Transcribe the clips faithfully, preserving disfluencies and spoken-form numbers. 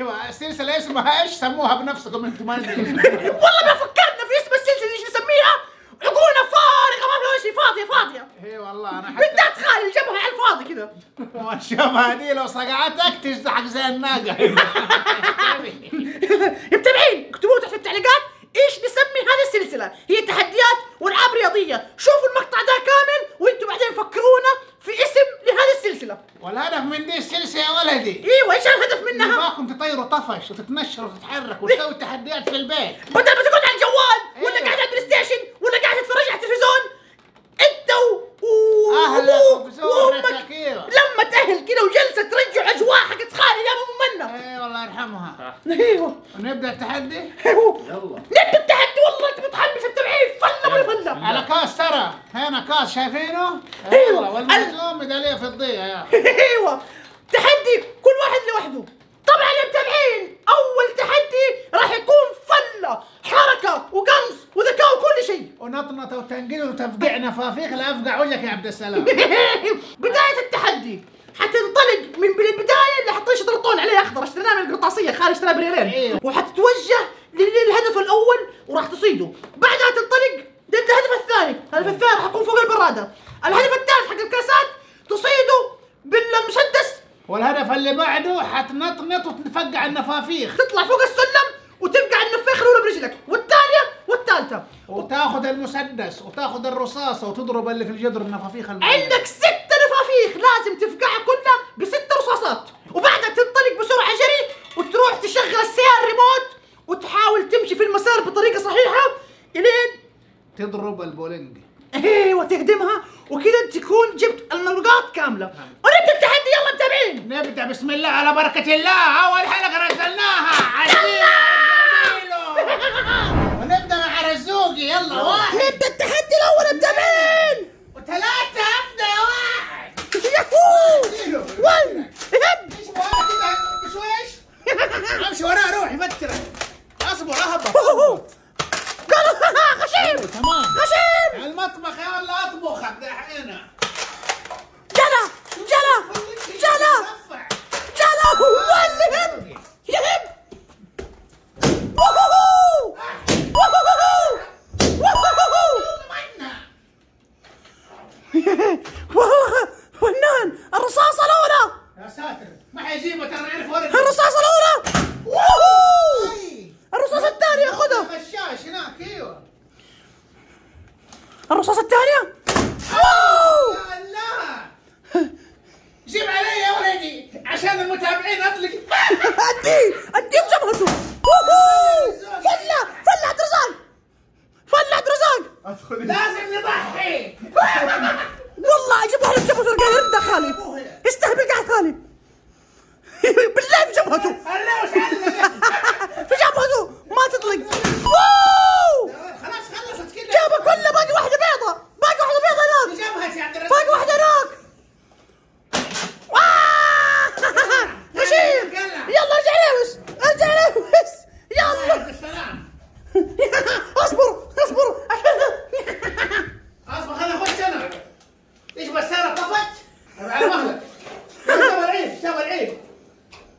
السلسله اسمها ايش؟ سموها بنفسكم انتم. والله ما فكرنا في اسم السلسله ايش نسميها؟ عقولنا فارغه ما فيها شيء، فاضيه فاضيه. اي والله انا حتى بالذات خالد جابها على الفاضي كذا. والشبهه دي لو صقعتك تجزحك زي الناقه. متابعين اكتبوا لي تحت في التعليقات ايش نسمي هذه السلسله؟ هي تحديات والعاب رياضيه، شوفوا المقطع ده كامل وانتم بعدين فكرونا في اسم لهذه السلسله. والهدف من دي السلسله يا ولدي؟ ايوه ايش الهدف منها؟ نباكم تطيروا طفش وتتنشروا وتتحركوا وتسووا تحديات في البيت، بدل ما تقعد على الجوال ولا قاعد على البلاي ستيشن ولا قاعد تتفرج على التلفزيون. انت وابوك وامك لمة اهل كذا وجلسه ترجع اجواء حقت خالي يا ابو منى. اي والله يرحمها. ايوه نبدا التحدي؟ يلا نبدا التحدي. والله انت متحمس متابعين فله بالفله على كاس. ترى هنا كاس شايفينه؟ ايوه والملزوم ميداليه فضيه يا اخي. ايوه تحدي كل واحد لوحده. طبعا يا متابعين اول تحدي راح يكون فله حركه وقنص وذكاء وكل شيء ونطنطه وتنقيل وتفقيع نفافيخ لافقع وجهك يا عبد السلام. بدايه التحدي حتنطلق من البدايه اللي حاطين شطرطون عليه اخضر اشتريناه من القرطاسيه، خالد اشتراه بريالين، وحتتوجه للهدف الاول وراح تصيده، بعدها تنطلق للهدف الثاني، الهدف الثاني راح يكون فوق البراده، الهدف الثالث حق الكاسات تصيده بالمسدس، والهدف اللي بعده حتنطنط وتفقع النفافيخ، تطلع فوق السلم وتفقع النفاخ الاولى برجلك والثانيه والثالثه، وتاخذ المسدس وتاخذ الرصاصه وتضرب اللي في الجدر النفافيخ. عندك ست نفافيخ لازم تفقعها كلها بست رصاصات، وبعدها تنطلق بسرعه جري وتروح تشغل السيارة ريموت وتحاول تمشي في المسار بطريقه صحيحه الين تضرب البولينج. ايوه تهدمها وكذا تكون جبت النقاط كامله. ونبدا التحدي يلا متابعين. نبدا بسم الله على بركه الله. اول حلقه نزلناها عزيزي ونبدا مع رزوقي. يلا واحد نبدا التحدي الاول متابعين وثلاثه ابدا. واحد ياهو واحد هب ايش كذا بشويش امشي وراه روحي فتره اصبر اهبط غشيم تمام غشيم على المطبخ. يا الله اطبخك دحين. جلا جلا جلا جلا والهب يهب وهوهو وهوهو وهوهو فنان. الرصاصة الأولى يا ساتر ما حيجيبها ترى نعرف وين. الرصاصة الأولى الرصاصة الثانية ياخذها غشاش هناك. ايوه الرصاصة الثانية. اوه يا الله جيب علي يا ولدي عشان المتابعين اطلق. اديه اديه بجبهته. فلة فلة عبد الرزاق فلة عبد الرزاق لازم نضحي. والله جبهه بجبهته القاهر ده خالي استهبل قاعد خالي بالله بجبهته في جبهته ما تطلق. خلاص خلصت كده جابها كلها. باقي واحده بيضه باقي واحده بيضه هناك جابها يا عبد الرزاق باقي واحده هناك. غشيم يلا ارجع لابس ارجع لابس يلا السلام. اصبر اصبر اصبر خليني اخش انا. ايش بس انا طفت على مهلك. شوف العيب شوف العيب.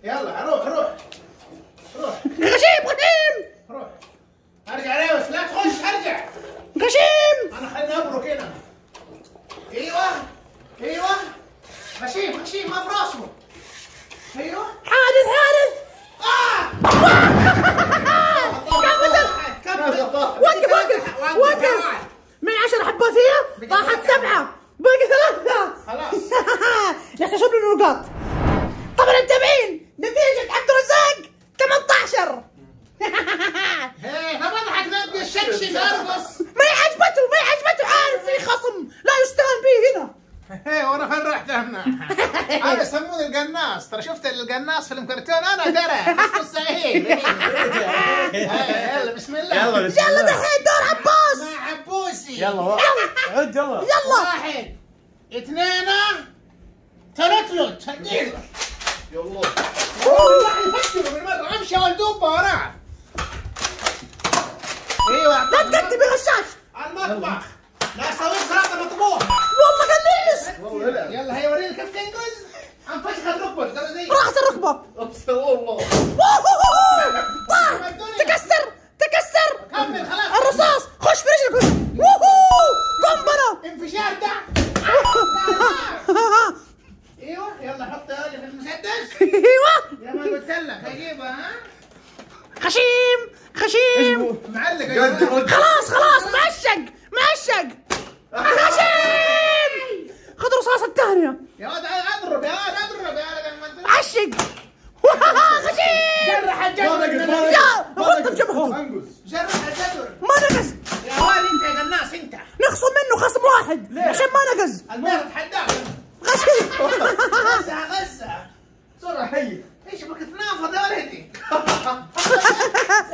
يلا روح روح روح غشيم غشيم روح ارجع لابس لا تخش ارجع غشيم انا خليني ابرك هنا. ايوه ايوه غشيم غشيم ما في راسه. ايوه حادث حادث اه كمل وقف وقف وقف من عشر حبات هي طاحت سبعه باقي ثلاثه خلاص نحتسب له نقاط. طبعا متابعين نتيجه عبد الرزاق ثمانية عشر. ايه ما بضحك نبدا الشكشك ارقص ما هي عجبته ما هي عجبته عارف في خصم لا يستهان به هنا. ايه وانا فين رحت انا؟ هذا يسمونه القناص. ترى شفت القناص فيلم كرتون انا ترى مش مستحيل. يلا بسم الله يلا بسم الله يلا دحين دور عباس مع عبوسي. يلا عد يلا يلا واحد اثنين تلتلت هديلك. يا الله والله يفكروا بالمره امشي يا ولدوبه وراه. ايوه لا تكتب يا غشاش على المطبخ لا اسوي سلطه مطبوخه. والله قليص والله يلا هيوريني كيف تنقز. انفشخت ركبتك ترى زي راحت الركبه. والله اجيبها ها؟ خشيم خشيم معلق خلاص خلاص معشق معشق خشيم خذ الرصاصة الثانية يا ولد اضرب يا ولد اضرب يا ولد معشق خشيم جرح الجدر يا اخذ بجبهه جرح الجدر ما نقص يا ولد انت يا قناص انت نخصم منه خصم واحد عشان ما نقص المرة اتحداك غشيم غزها غزها بسرعة حي ايش بك تنافض يا ولدي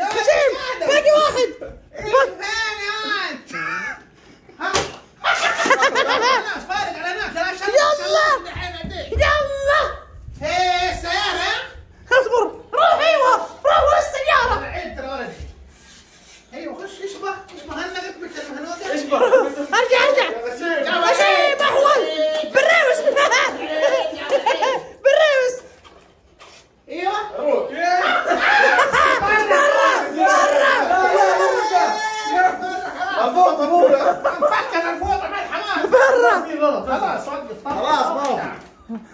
خشيم باقي واحد ايه فين يا ولد ها فارق على ناس لا شر يلا يلا ايه السيارة اصبر روح ايوه روح ورا السيارة بعيد ترى ولدي ايوه خش ايش بك ايش مهنقت بك المهنوقة ايش بك ارجع ارجع خشيم احول بالريوس بالريوس ايوه روح خلاص وقف خلاص ما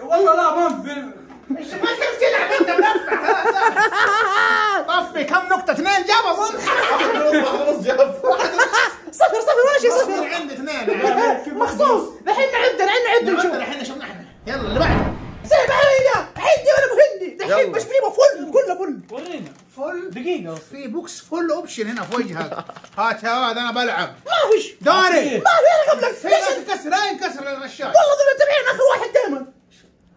والله لا ما في ايش ما كيف تلعب انت مرفع خلاص طفي كم نقطة اثنين جابها خلاص جاب صفر صفر ولا شيء صفر عندي اثنين مخصوص الحين عدنا عندنا عدنا الحين شفنا احنا يلا اللي بعده سحب علي عندي ولا بهندي الحين بس في فل كله فل ورينا فل دقيقة في بوكس فل اوبشن هنا في وجهك هات يا ولد انا بلعب ما فيش داري ما في انا قبلك انكسر لا ينكسر للرشاش والله دول متابعين اخر واحد دائما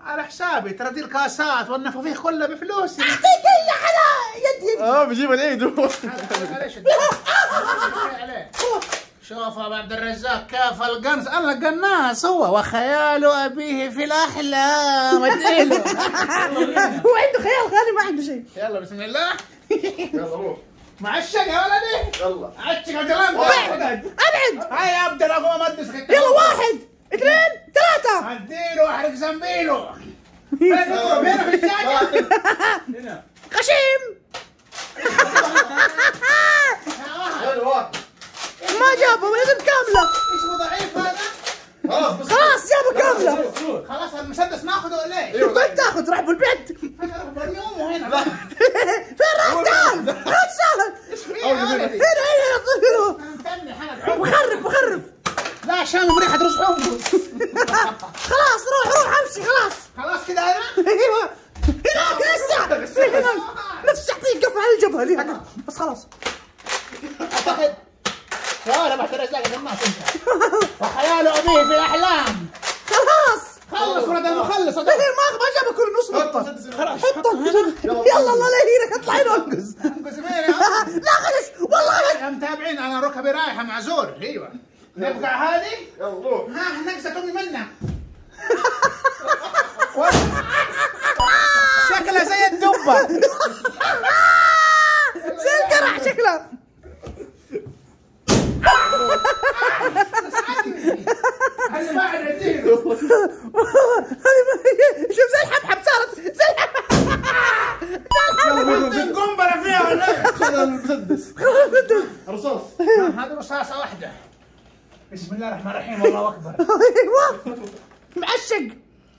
على حسابي ترى دي الكاسات والنفوفيه كلها بفلوسي اعطيك اياه على يدي اه بجيب العيد معليش شوف ابو عبد الرزاق كيف القنص الله قناص هو وخياله ابيه في الاحلام اديله هو عنده خيال خالي ما عنده شيء يلا بسم الله يلا روح معشق يا ولدي يلا عشق عبد الله ابعد ابعد هاي يا عبد الله ما ادري يلا واحد اثنين ثلاثة اديله احرق زنبيله فين اضرب هنا في الشاشة هنا خشيم ما جابه لازم كاملة اسمه ضعيف هذا خلاص خلاص جابه كاملة خلاص المسدس ناخذه ولا ايه؟ ايوه وين تاخذ؟ راح بالبيت بنيومه هنا فين راح تعال؟ لا تسهل هنا هنا يطيروا بخرف بخرف لا عشان مريحة رجعوه خلاص روح روح امشي خلاص خلاص كده انا؟ ايوه هناك لسه نفس تعطيك قفة على الجبهة اللي هناك بس خلاص يا ولد بعد رزاق الناس انت وخياله ابيه في الاحلام خلاص خلص ولد المخلص ما ما جابك كل نص نقطة حطه يلا الله لا يهينك اطلع هنا وانقز انقز مين لا خلص والله متابعين انا ركبي رايحة مع زور ايوه نفقع هذه يلا ها نقصت امي منها شكلها زي الدبة زي القرع شكلها هذه ما عاد عنديله هذه شوف زي الحبحب صارت زي الحبحب قنبله فيها ولا ايه؟ خذ المسدس رصاص هذه رصاصه واحده بسم الله الرحمن الرحيم والله اكبر ايوه معشق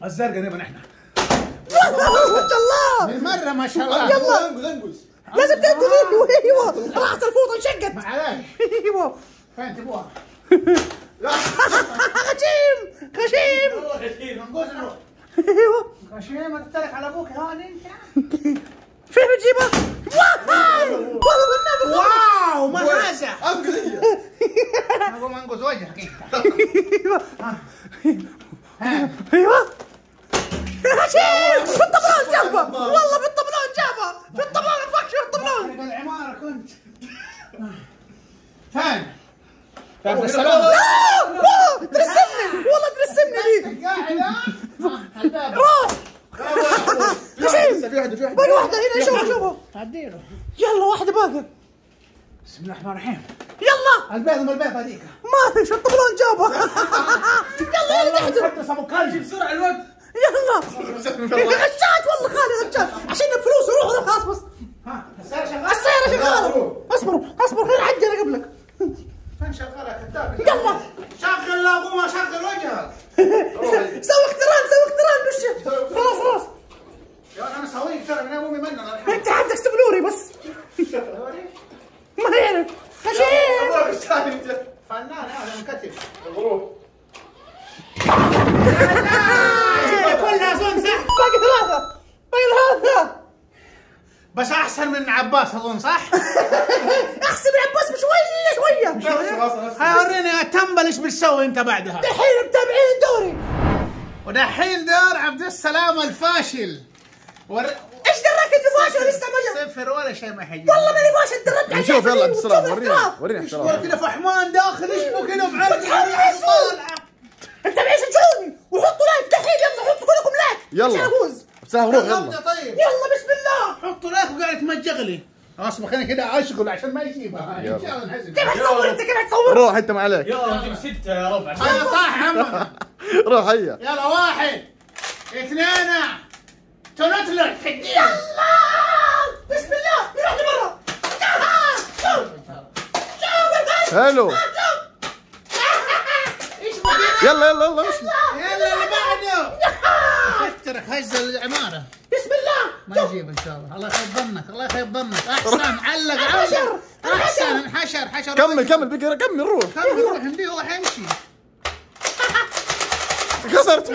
الزرقاء نبغى نحن ما شاء الله بالمره ما شاء الله يلا انقز انقز لازم تنقز ايوه راحت الفوطه انشقت معلش ايوه فين تبوها؟ خشيم خشيم والله خشيم منقوز نروح ايوه خشيم اتترك على ابوك هاني انت فين بتجيبها؟ والله بالنبي واو ما هذا انقذ انا اقوم انقذ وجهك انت ايوه ايوه خشيم في الطبلون جابها والله في الطبلون جابها في الطبلون فك شو الطبلون العماره كنت فين يا عبد السلام والله ترسمني والله ترسمني ليك قاعد ها روح خشيم في واحده في واحده باقي واحده هنا شوفها شوفها تعديله يلا واحده باقي بسم الله الرحمن الرحيم يلا البيضه من البيضه هذيك ما في شو الطبلون جابها يلا يلا تحته تحدث ابو كلب بسرعه الوقت يلا غشات والله خالي غشات عشان الفلوس روح روح خلاص بس ها السياره شغاله السياره شغاله اصبر اصبر خير عدي انا قبلك فين شغالها كذاب؟ يلا شغل لا ابو ما شغل وجهك سوي اقتران سوي اقتران بالشيء خلاص خلاص يا انا سويت ترى من ابوي مننا العباس اظن صح؟ احسب العباس بشويه شويه. هاي وريني يا تنبل ايش بتسوي انت بعدها؟ دحين متابعين دوري. ودحين دور عبد السلام الفاشل. ور... ايش دراك انت فاشل لسه ما صفر ولا شيء ما حيجي. والله ماني فاشل تردد عليك. شوف يلا عبد السلام ورينا ورينا احترام. كذا فحمان داخل اشبه كذا بعرق طالعه. انت بعيش تجوني وحطوا لايك دحين يلا حطوا كلكم لايك. يلا. بسلام روح يلا. طيب. يلا بسم الله. حطوا لايك وقاعد تمجغ لي. اصبر خليني كذا اشغل عشان ما يجيبها. ان شاء الله نحزم. كيف حتصور انت كيف حتصور؟ روح انت ما عليك. يلا نجيب سته يا ربع. هيا طاح عمنا. روح هيا. يلا واحد اثنين تنطلق يلا بسم الله نروح لبرا حلو يلا يلا يلا يلا اللي بعده فترك هز العماره بسم الله ما يجيب ان شاء الله الله يخيب ظنك الله يخيب ظنك احسن علق علق احسن انحشر حشر كمل كمل بقرا كمل روح كمل روح نديه هو حيمشي كسرت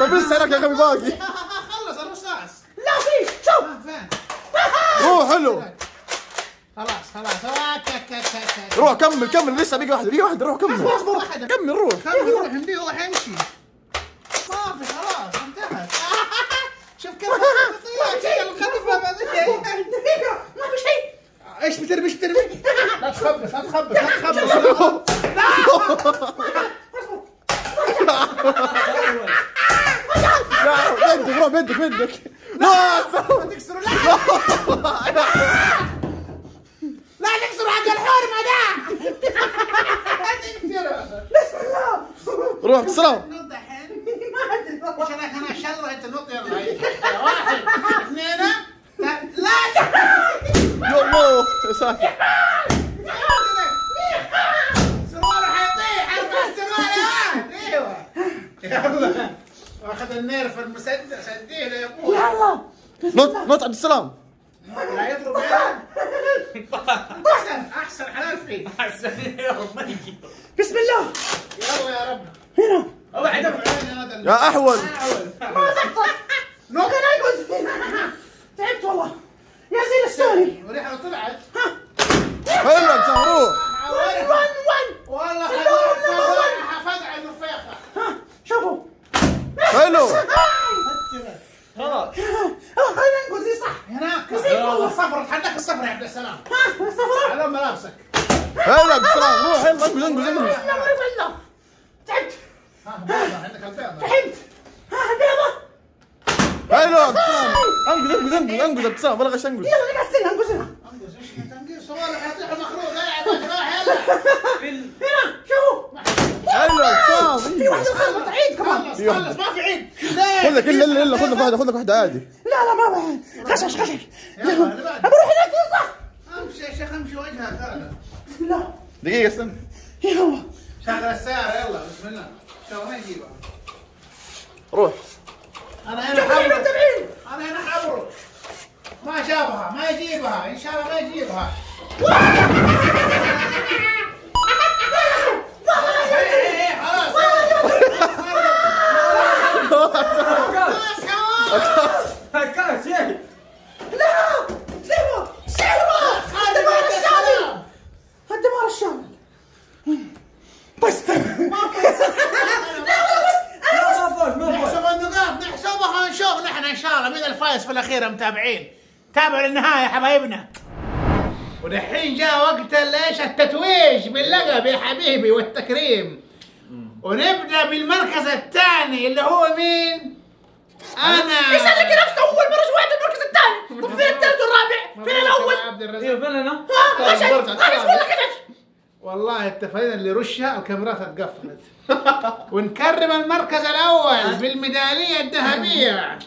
طيب لسه هناك يا غبي باقي روح حلو خلاص خلاص روح كمل كمل لسه بقي واحده بقي واحده روح كمل كمل روح كمل روح نديه هو حيمشي صافي خلاص انتهت شوف كيف دقيقه ما في شيء ايش بترمي ايش بترمي لا تخبص لا تخبص لا تخبص لا بدك روح بدك بدك لا تكسروا لا لا تكسروا حق الحرم هذا بسم الله روح بسلام نط دحين ما ادري ايش رايك انا اشلر انت نط يلا واحد اثنين لا يا الله ساكت سروال حيطيح حركه سروال يا ولد ايوه اخذ النيرف المسدس اديه له يا ابوي يلا نط نط عبد السلام لا يضرب احسن احسن حلال فيه احسن بسم الله يلا يا رب هنا اوعى يا احول ما تقطع نط تعبت والله يا زين السوري وريحه طلعت ها هلا تهروح ون ون والله حفدع النفاخه ها شوفوا حلو خلاص خلينا ننقذ صح هناك والله صفر اتحداك الصفر يا عبد السلام ها الصفر على ملابسك هلا عبد السلام روح يلا انقذ انقذ انقذ يلا تعبت ها البيضة عندك البيضة فهمت ها البيضة حلو عبد السلام انقذ انقذ انقذ عبد السلام ولا غش انقذ يلا نقسلها انقذها انقذ ايش تنقيص والله حيطيح المخروق يا عبد السلام يلا هنا شوفوا حلو في واحد خلط عيد كمان خلص ما في عيد خذ لك الا الا الا خذ لك واحده خذ لك واحده عادي لا لا ما ما خشش خشش ابى اروح هناك صح امشي يا شيخ امشي وجهك بسم الله دقيقه استنى يا الله شغل السياره يلا بسم الله شو ما يجيبها روح انا هنا حبرك انا هنا حبرك ما جابها ما يجيبها ان شاء الله ما يجيبها في الاخير متابعين تابعوا للنهايه يا حبايبنا ودحين جاء وقت ايش التتويج باللقب يا حبيبي والتكريم ونبدا بالمركز الثاني اللي هو مين؟ انا ايش قال لك نفسه اول مره سويت المركز الثاني طب فين الثالث والرابع؟ فين الاول؟ ايوه فين انا؟ ها غشش غشش ولا غشش والله اتفقنا اللي رشها الكاميرات اتقفلت ونكرم المركز الاول بالميداليه الذهبيه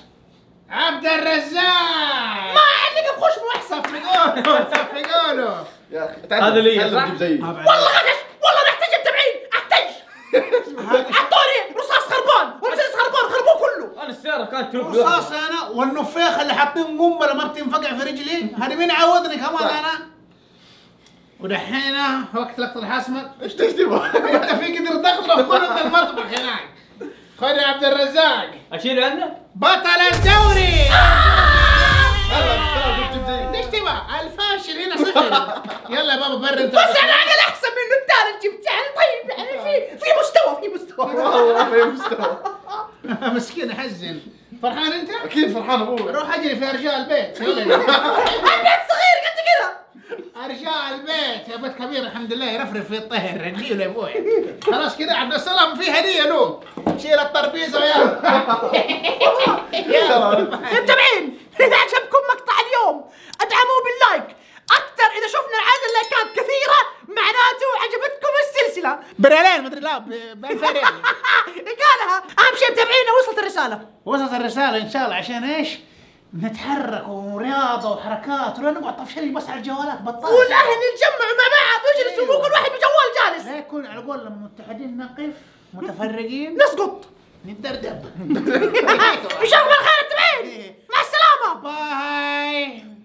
عبد الرزاق ما عندك بخش محسن صفقوله صفقوله يا اخي هذا لي تجيب زيه والله غشش والله محتاج التبعين احتاج حطوني رصاص خربان والرصاص خربان خربوه كله انا السياره كانت رصاص انا والنفاخه اللي حاطين قنبله ما بتنفقع في رجلي هذه مين عودني كمان انا ودحين وقت لقطه الحسمه ايش تشتبه انت في قدر تخطف كل المطبخ هناك خذ يا عبد الرزاق اشيل عندك بطل الدوري! آه! غيره. يلا يا بابا برا انت. بس انا انا احسن منه، بتعرف بتعرف طيب يعني في في مستوى في مستوى. والله في مستوى. مسكين حزن. فرحان انت؟ اكيد فرحان ابوي. روح اجري في ارجاء البيت. البيت صغير قد كذا. ارجاء البيت يا بيت كبير الحمد لله يرفرف في الطهر اديله يا ابوي. خلاص كذا عبد السلام في هديه له. شيل التربيزه وياه. انت مين؟ اذا عجبكم مقطع اليوم ادعموه باللايك اكثر، اذا شفنا عدد اللايكات كثيره معناته عجبتكم السلسله. بريالين مدري لا بألفين ريال قالها. اهم شيء متابعينا، وصلت الرساله وصلت الرساله ان شاء الله، عشان ايش؟ نتحرك ورياضه وحركات ولا نقعد طفشانين بس على الجوالات بطال. والاهل يتجمعوا مع بعض ويجلسوا أيوه. وكل واحد بجوال جالس. لا يكون على قول لما متحدين نقف متفرقين نسقط نتدردب. يشوفكم الخير متابعين، مع السلامه، باي.